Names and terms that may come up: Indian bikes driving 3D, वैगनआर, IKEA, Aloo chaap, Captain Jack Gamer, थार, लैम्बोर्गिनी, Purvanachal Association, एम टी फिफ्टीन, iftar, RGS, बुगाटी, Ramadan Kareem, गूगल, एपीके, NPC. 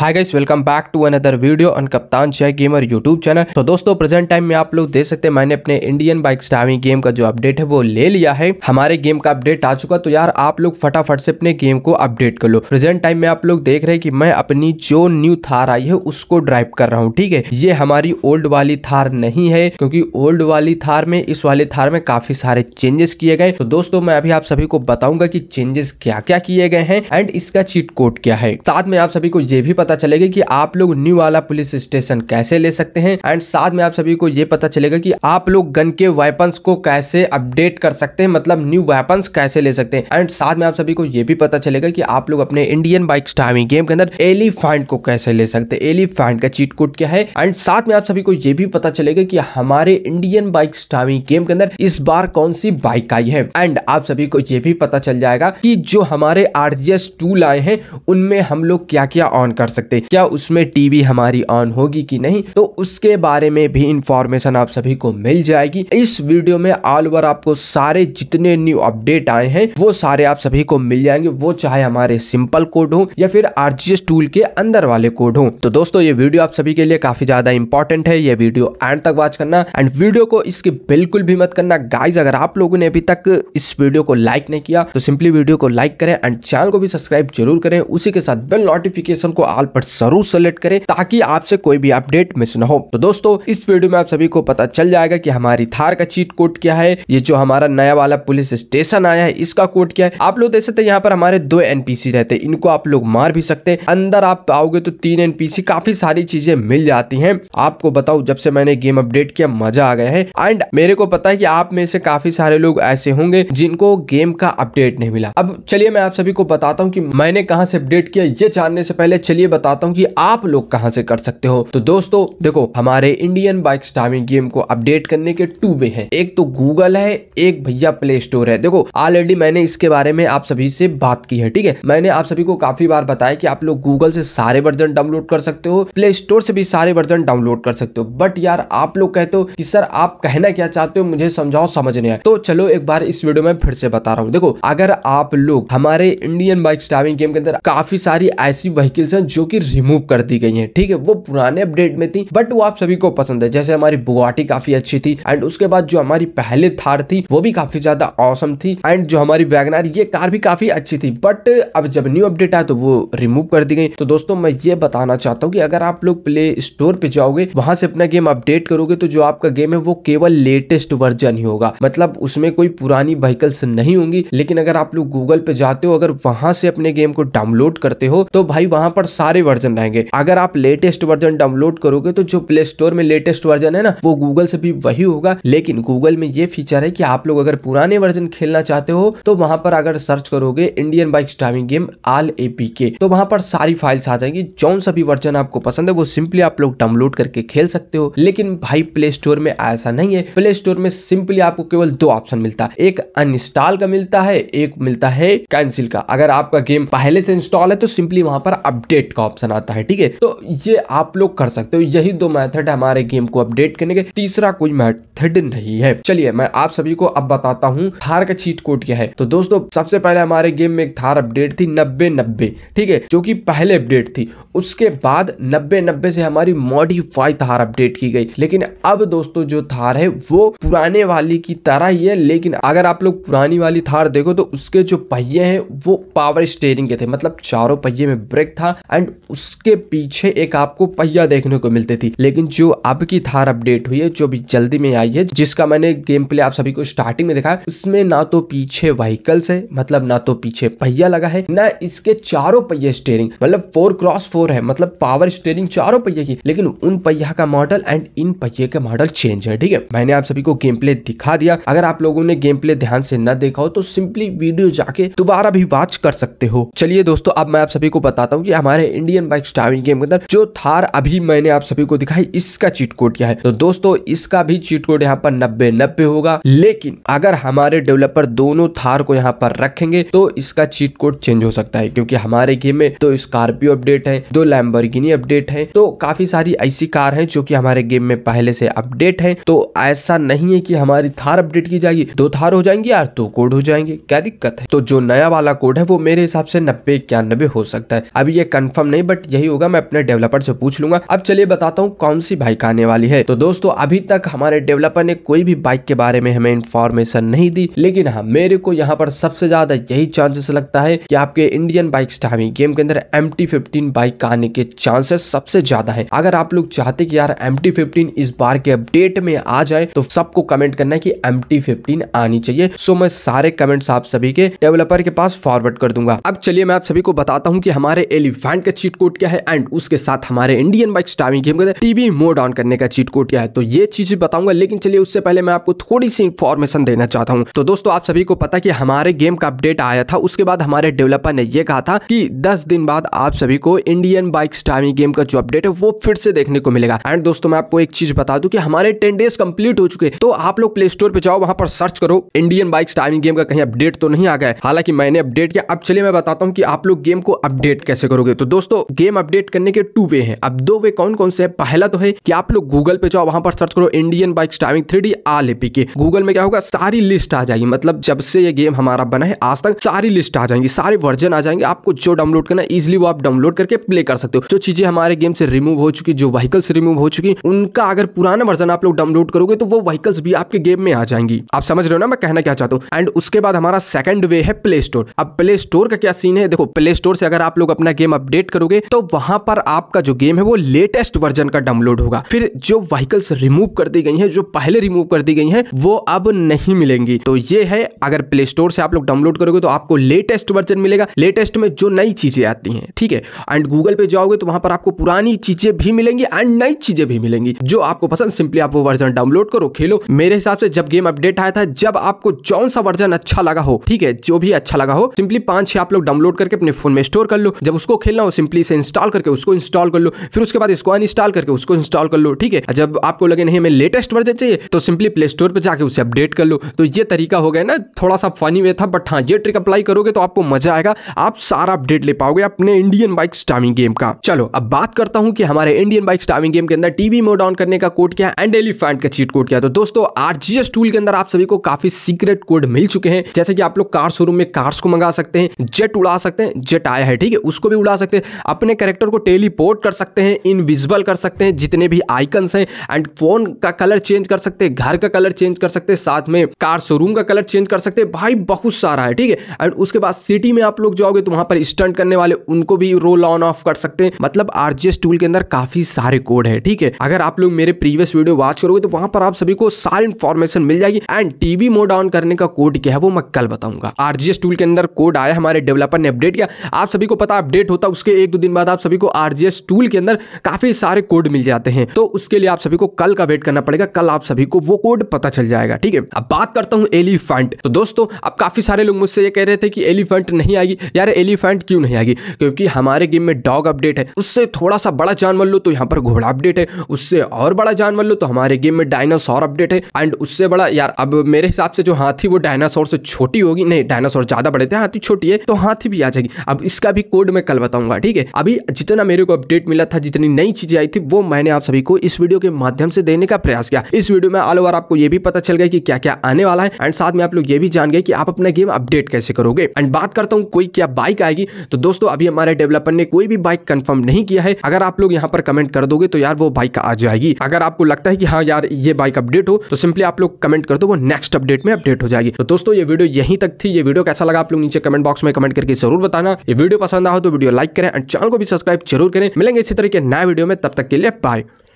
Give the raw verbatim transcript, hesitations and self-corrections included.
Hi guys, welcome back to another video on कप्तान Jay gamer YouTube channel. तो दोस्तों, present time में आप लोग देख सकते हैं मैंने अपने इंडियन बाइक्स ड्राइविंग गेम का जो अपडेट है वो ले लिया है। हमारे गेम का अपडेट आ चुका, तो यार आप लोग फटाफट से अपने गेम को अपडेट कर लो। प्रेजेंट टाइम में आप लोग देख रहे हैं कि मैं अपनी जो न्यू थार आई है उसको ड्राइव कर रहा हूँ। ठीक है, ये हमारी ओल्ड वाली थार नहीं है, क्योंकि ओल्ड वाली थार में इस वाले थार में काफी सारे चेंजेस किए गए। तो दोस्तों, मैं अभी आप सभी को बताऊंगा की चेंजेस क्या क्या किए गए हैं एंड इसका चीट कोड क्या है। साथ में आप सभी को ये भी पता चलेगा कि आप लोग न्यू वाला पुलिस स्टेशन कैसे ले सकते हैं एंड साथ में आप सभी को ये पता चलेगा कि आप लोग गन के वेपन्स को कैसे अपडेट कर सकते हैं, मतलब न्यू वेपन्स कैसे ले सकते हैं। एंड साथ में आप सभी को ये भी पता चलेगा कि आप लोग अपने इंडियन बाइक्स ड्राइविंग गेम के अंदर एलिफेंट को कैसे ले सकते हैं, एलिफेंट का चीट कोड क्या है। एंड साथ में आप सभी को ये भी पता चलेगा कि हमारे इंडियन बाइक्स ड्राइविंग गेम के अंदर इस बार कौन सी बाइक आई है। एंड आप सभी को ये भी पता चल जाएगा कि जो हमारे आरजीएस टूल आए हैं उनमें हम लोग क्या क्या ऑन कर सकते, क्या उसमें टीवी हमारी ऑन होगी कि नहीं, तो उसके बारे में भी इंफॉर्मेशन आप सभी को मिल जाएगी। इस वीडियो में ऑल ओवर आपको सारे जितने न्यू अपडेट आए हैं वो सारे आप सभी को मिल जाएंगे, वो चाहे हमारे सिंपल कोड हो या फिर आरजीएस टूल के अंदर वाले कोड हो। तो दोस्तों, ये वीडियो आप सभी के लिए काफी ज्यादा इंपॉर्टेंट है। ये वीडियो एंड तक वॉच करना एंड वीडियो को इसकी बिल्कुल भी मत करना। गाइज, अगर आप लोगों ने अभी तक इस वीडियो को लाइक नहीं किया तो सिंपली वीडियो को लाइक करें एंड चैनल को भी सब्सक्राइब जरूर करें। उसी के साथ बेल नोटिफिकेशन को ऑल पर जरूर सेलेक्ट करें ताकि आपसे कोई भी अपडेट मिस न हो। तो दोस्तों, इस वीडियो में आप सभी को पता चल जाएगा कि हमारी थार का चीट कोड क्या है, ये जो हमारा नया वाला पुलिस स्टेशन आया है इसका कोड क्या है। आप लोग देख सकते हैं यहाँ पर हमारे दो एनपीसी रहते हैं, इनको आप लोग मार भी सकते हैं। अंदर आप आओगे तो तीन एनपीसी, काफी सारी चीजें मिल जाती है। आपको बताऊं, जब से मैंने गेम अपडेट किया मजा आ गया है। एंड मेरे को पता है कि आप में से काफी सारे लोग ऐसे होंगे जिनको गेम का अपडेट नहीं मिला। अब चलिए मैं आप सभी को बताता हूँ कि मैंने कहाँ से अपडेट किया। ये जानने से पहले चलिए बताता हूँ कि आप लोग कहाँ से कर सकते हो। तो दोस्तों देखो, हमारे इंडियन बाइक्स ड्राइविंग गेम को अपडेट करने के टू वे हैं, एक तो गूगल है, एक भैया प्ले स्टोर है। देखो, ऑलरेडी मैंने इसके बारे में आप सभी से बात की है। ठीक है, मैंने आप सभी को काफी बार बताया कि आप लोग गूगल से सारे वर्जन डाउनलोड कर सकते हो, प्ले स्टोर से भी सारे वर्जन डाउनलोड कर सकते हो। बट यार आप लोग कहते हो कि सर आप कहना क्या चाहते हो, मुझे समझाओ, समझ नहीं आया। तो चलो एक बार इस वीडियो में फिर से बता रहा हूँ। देखो, अगर आप लोग हमारे इंडियन बाइक्स ड्राइविंग गेम के अंदर काफी सारी ऐसी व्हीकल्स हैं जो कि रिमूव कर दी गई हैं। ठीक है, वो पुराने अपडेट में थी बट वो आप सभी को पसंद है। जैसे हमारी बुगाटी काफी अच्छी थी एंड उसके बाद जो हमारी पहले थार थी वो भी काफी ज्यादा ऑसम थी एंड जो हमारी वैगनआर ये कार भी काफी अच्छी थी। बट अब जब न्यू अपडेट आया तो वो रिमूव कर दी गई। तो दोस्तों, मैं ये बताना चाहता हूँ कि अगर आप लोग प्ले स्टोर पे जाओगे, वहां से अपना गेम अपडेट करोगे तो जो आपका गेम है वो केवल लेटेस्ट वर्जन ही होगा, मतलब उसमें कोई पुरानी व्हीकल्स नहीं होंगी। लेकिन अगर आप लोग गूगल पे जाते हो, अगर वहां से अपने गेम को डाउनलोड करते हो तो भाई वहां पर सारे वर्जन रहेंगे। अगर आप लेटेस्ट वर्जन डाउनलोड करोगे तो जो प्ले स्टोर में लेटेस्ट वर्जन है ना वो गूगल से भी वही होगा। लेकिन गूगल में ये फीचर है कि आप लोग अगर पुराने वर्जन खेलना चाहते हो तो वहां पर अगर सर्च करोगे Indian bikes driving game all एपीके तो वहां पर सारी फाइल्स आ जाएंगी। जौन सा भी वर्जन आपको पसंद है वो सिंपली आप लोग डाउनलोड करके खेल सकते हो। लेकिन भाई प्ले स्टोर में ऐसा नहीं है, प्ले स्टोर में सिंपली आपको केवल दो ऑप्शन मिलता है, एक अनइंस्टॉल का मिलता है, एक मिलता है कैंसिल का। अगर आपका गेम पहले से इंस्टॉल है तो सिंपली वहां पर अपडेट का ऑप्शन आता है। ठीक है, तो ये आप लोग कर सकते हो। यही दो मेथड है हमारे गेम को अपडेट करने के, तीसरा कोई मेथड नहीं है। चलिए मैं आप सभी को अब बताता हूँ थार का चीट कोड क्या है। तो दोस्तों, सबसे पहले हमारे गेम में एक थार अपडेट थी नब्बे नब्बे, ठीक है, जो कि पहले अपडेट थी। उसके बाद नब्बे नब्बे से हमारी मॉडिफाई थार अपडेट की गई। लेकिन अब दोस्तों जो थार है वो पुराने वाली की तरह ही है, लेकिन अगर आप लोग पुरानी वाली थार देखो तो उसके जो पहिए हैं वो पावर स्टीयरिंग के थे, मतलब चारों पहिए में ब्रेक था एंड उसके पीछे एक आपको पहिया देखने को मिलती थी। लेकिन जो अब की थार अपडेट हुई है, जो भी जल्दी में आई है, जिसका मैंने गेम प्ले आप सभी को स्टार्टिंग में दिखाया, उसमें ना तो पीछे व्हीकल्स है, मतलब ना तो पीछे पहिया लगा है, ना इसके चारों पहिए स्टीयरिंग, मतलब फोर क्रॉस फोर है, मतलब पावर स्टीयरिंग चारों पहिए की। लेकिन उन पहिया का मॉडल एंड इन पहिए का मॉडल चेंज है। ठीक है, मैंने आप सभी को गेम प्ले दिखा दिया। अगर आप लोगों ने गेम प्ले ध्यान से न देखा हो तो सिंपली वीडियो जाके दोबारा भी वॉच कर सकते हो। चलिए दोस्तों, अब मैं आप सभी को बताता हूँ कि हमारे इंडियन बाइक्स ड्राइविंग गेम के अंदर जो थार अभी मैंने आप सभी को दिखाई इसका चीट कोड क्या है। तो दोस्तों, इसका भी चीट कोड यहाँ पर नब्बे नब्बे होगा। लेकिन अगर हमारे डेवलपर दोनों थार को यहाँ पर रखेंगे तो इसका चीट कोड चेंज हो सकता है, क्योंकि हमारे गेम में दो स्कॉर्पियो अपडेट है, दो लैम्बोर्गिनी अपडेट है, तो काफी सारी ऐसी कार है जो की हमारे गेम में पहले से अपडेट है। तो ऐसा नहीं है की हमारी थार अपडेट की जाएगी, दो थार हो जाएंगी यार, दो कोड हो जाएंगे, क्या दिक्कत है। तो जो नया वाला कोड है वो मेरे हिसाब से नब्बे इक्यानबे हो सकता है। अब ये कन्फर्म नहीं, बट यही होगा, मैं अपने डेवलपर से पूछ लूंगा। अब चलिए बताता हूँ कौन सी बाइक आने वाली है। तो दोस्तों अभी तक हमारे डेवलपर ने कोई भी बाइक के बारे में हमें इन्फॉर्मेशन नहीं दी, लेकिन हाँ मेरे को यहाँ पर सबसे ज्यादा यही चांसेस लगता है कि आपके इंडियन बाइक्स ड्राइविंग गेम के अंदर एम टी फिफ्टीन बाइक आने के चांसेस सबसे ज्यादा है। अगर आप लोग चाहते कि यार एम टी फिफ्टीन इस बार के अपडेट में आ जाए तो सबको कमेंट करना है कि एम टी फिफ्टीन आनी चाहिए। सो मैं सारे कमेंट्स आप सभी के डेवलपर के पास फॉरवर्ड कर दूंगा। अब चलिए मैं आप सभी को बताता हूँ कि हमारे एलिफेंट का चीट कोड क्या है एंड उसके साथ हमारे इंडियन बाइक्स ड्राइविंग गेम के अंदर टीवी मोड ऑन करने का चीट कोड क्या है, तो ये चीजें बताऊंगा। लेकिन चलिए उससे पहले मैं आपको थोड़ी सी इन्फॉर्मेशन देना चाहता हूँ। तो दोस्तों आप सभी को पता कि हमारे गेम का अपडेट आया था, उसके बाद हमारे डेवलपर ने यह कहा था कि दस दिन बाद आप सभी को इंडियन बाइक्स ड्राइविंग गेम का जो अपडेट है वो फिर से देखने को मिलेगा। एंड दोस्तों मैं आपको एक चीज बता दूं कि हमारे टेन डेज कंप्लीट हो चुके, तो आप लोग प्ले स्टोर पे जाओ, वहां पर सर्च करो इंडियन बाइक्स ड्राइविंग गेम का, कहीं अपडेट तो नहीं आ गया है। हालांकि मैंने अपडेट किया। अब चलिए मैं बताता हूँ कि आप लोग गेम को अपडेट कैसे करोगे। तो दोस्तों गेम अपडेट करने के टू वे हैं। अब दो वे कौन कौन से है? पहला तो है कि आप लोग गूगल पे जाओ, वहां पर सर्च करो Indian bikes driving three D all एपीके। गूगल में क्या होगा, सारी लिस्ट आ जाएगी। मतलब जब से ये गेम हमारा बना है आज तक सारी लिस्ट आ जाएंगी, सारे वर्जन आ जाएंगे। आपको जो डाउनलोड करना इजिली वो आप डाउनलोड करके प्ले कर सकते हो। जो चीजें हमारे गेम से रिमूव हो चुकी, जो व्हीकल से रिमूव हो चुकी, उनका अगर पुराना वर्जन आप लोग डाउनलोड करोगे तो वो व्हीकल्स भी आपके गेम में आ जाएंगी। आप समझ रहे हो ना मैं कहना क्या चाहता हूँ। एंड उसके बाद हमारा सेकंड वे है प्ले स्टोर। अब प्ले स्टोर का क्या सीन है, देखो प्ले स्टोर से अगर आप लोग अपना गेम अपडेट करोगे तो वहां पर आपका जो गेम है वो लेटेस्ट वर्जन का डाउनलोड होगा। फिर जो व्हीकल्स रिमूव कर दी गई है, जो पहले रिमूव कर दी गई है, वो अब नहीं मिलेंगी। तो ये है, अगर प्ले स्टोर से आप लोग डाउनलोड करोगे तो आपको लेटेस्ट वर्जन मिलेगा, लेटेस्ट में जो नई चीजें आती हैं, ठीक है। एंड गूगल पे जाओगे तो वहां पर आपको पुरानी चीजें भी मिलेंगी एंड नई चीजें भी मिलेंगी। जो आपको पसंद, सिंपली आप वो वर्जन डाउनलोड करो, खेलो। मेरे हिसाब से जब गेम अपडेट आया था, जब आपको जौन सा वर्जन अच्छा लगा हो, ठीक है, जो भी अच्छा लगा हो, सिंपली पांच छह आप लोग डाउनलोड करके अपने फोन में स्टोर कर लो। जब उसको खेलना हो सिंपली से इंस्टॉल करके उसको इंस्टॉल कर लो, फिर उसके बाद इसको अनइंस्टॉल करके उसको इंस्टॉल कर लो, ठीक है। जब आपको लगे नहीं हमें लेटेस्ट वर्जन चाहिए तो सिंपली प्ले स्टोर पर जाके उसे अपडेट कर लो। तो ये तरीका हो गया ना, थोड़ा सा फनी वे था, बट हाँ ये ट्रिक अप्लाई करोगे तो आपको मजा आएगा, आप सारा अपडेट ले पाओगे अपने इंडियन बाइक्स ड्राइविंग गेम का। चलो अब बात करता हूँ कि हमारे इंडियन बाइक्स ड्राइविंग गेम के अंदर टीवी मोड ऑन करने का कोड क्या है एंड एलिफेंट का चीट कोड क्या है। तो दोस्तों आरजीएस टूल के अंदर आप सभी को काफी सीक्रेट कोड मिल चुके हैं, जैसे कि आप लोग कार शोरूम में कार्स को मंगा सकते हैं, जेट उड़ा सकते हैं, जेट आया है, ठीक है, उसको भी उड़ा सकते हैं, अपने कैरेक्टर को टेलीपोर्ट कर सकते हैं, इनविजिबल कर सकते हैं, जितने भी आइकन्स हैं, एंड फोन का कलर चेंज कर सकते हैं, घर का कलर चेंज कर सकते हैं, साथ में कार शोरूम का कलर चेंज कर सकते हैं, भाई बहुत सारा है, ठीक है। एंड उसके बाद सिटी में आप लोग जाओगे तो वहां पर स्टंट करने वाले उनको भी रोल ऑन ऑफ कर सकते हैं। मतलब आरजीएस टूल के अंदर काफी सारे कोड है, ठीक है। अगर आप लोग मेरे प्रीवियस वीडियो वॉच करोगे तो वहां पर आप सभी को सारी इन्फॉर्मेशन मिल जाएगी। एंड टीवी मोड ऑन करने का कोड क्या है वो मैं कल बताऊंगा। आरजीएस टूल के अंदर कोड आया, हमारे डेवलपर ने अपडेट किया। आप सभी को पता अपडेट होता उसके एक दो दिन बाद आप सभी को आरजीएस टूल के अंदर काफी सारे कोड मिल जाते हैं। तो उसके लिए आप सभी को कल का वेट करना पड़ेगा, कल आप सभी को वो कोड पता चल जाएगा, ठीक है। अब बात करता हूँ एलिफेंट। तो दोस्तों अब काफी सारे लोग मुझसे ये कह रहे थे कि एलिफेंट नहीं आएगी, यार एलिफेंट क्यों नहीं आएगी, क्योंकि हमारे गेम में डॉग अपडेट है, उससे थोड़ा सा बड़ा जानवर लो तो यहाँ पर घोड़ा अपडेट है, उससे और बड़ा जानवर लो तो हमारे गेम में डायनासोर अपडेट है, एंड उससे बड़ा, यार अब मेरे हिसाब से जो हाथी वो डायनासोर से छोटी होगी, नहीं डायनासोर ज्यादा बड़े थे, हाथी छोटी है, तो हाथी भी आ जाएगी। अब इसका भी कोड मैं कल बताऊंगा, ठीक है। अभी जितना मेरे को अपडेट मिला था, जितनी नई चीजें आई थी, वो मैंने आप सभी को इस वीडियो के माध्यम से देने का प्रयास किया। इस वीडियो में ऑल ओवर आपको ये भी पता चल गया कि क्या क्या आने वाला है, एंड साथ में आप लोग ये भी जान गए कि आप अपना गेम अपडेट कैसे करोगे। एंड बात करता हूँ कोई क्या बाइक आएगी। तो दोस्तों अभी हमारे डेवलपर ने कोई भी बाइक कंफर्म नहीं किया है। अगर आप लोग यहाँ पर कमेंट कर दोगे तो यार वो बाइक आ जाएगी। अगर आपको लगता है कि हाँ यार ये बाइक अपडेट हो तो सिंपली आप लोग कमेंट कर दो, वो नेक्स्ट अपडेट में अपडेट हो जाएगी। तो दोस्तों ये वीडियो यहीं तक थी। ये वीडियो कैसा लगा आप लोग नीचे कमेंट बॉक्स में कमेंट करके जरूर बताना। ये वीडियो पसंद आया तो वीडियो लाइक करें एंड चैनल को भी सब्सक्राइब जरूर करें। मिलेंगे इसी तरह के नए वीडियो में, तब तक के लिए बाय।